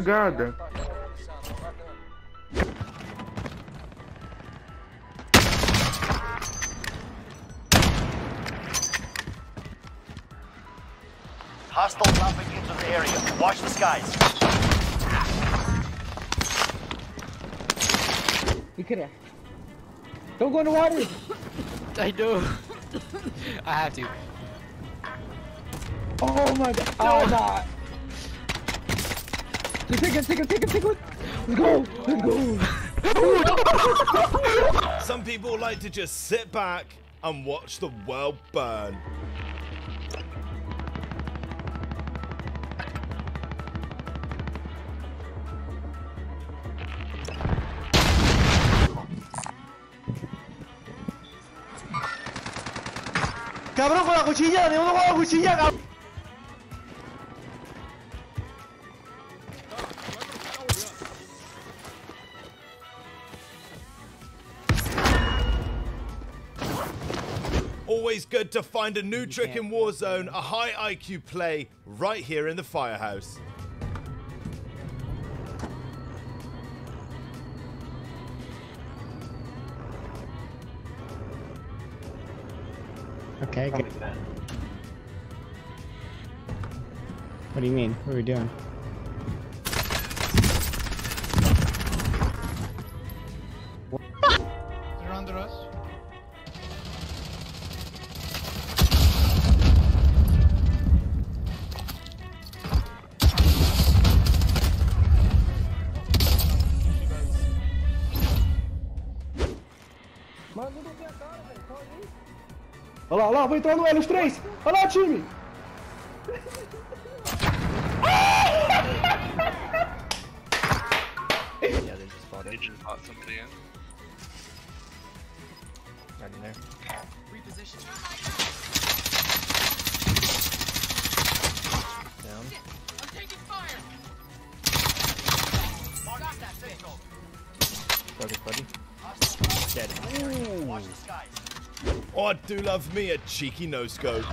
cagada. Hostile dropping into the area. Watch the skies. Look at that. Don't go in the water. I do. I have to. Oh my god. Oh no. Take it. Let's go. Some people like to just sit back and watch the world burn. Cabrón, con la cuchilla, ninguno con la cuchilla, cabrón. Always good to find a new trick in Warzone, a high IQ play right here in the firehouse. Okay, good. What do you mean? What are we doing? They're under us. Olha lá, vou entrar no L, os três! Olha lá, time! Yeah, they just bought somebody in. Right in there. Reposition. Down. I'm taking fire! Mark that signal! Buddy. Dead. Watch the skies. Oh, I do love me a cheeky no-scope.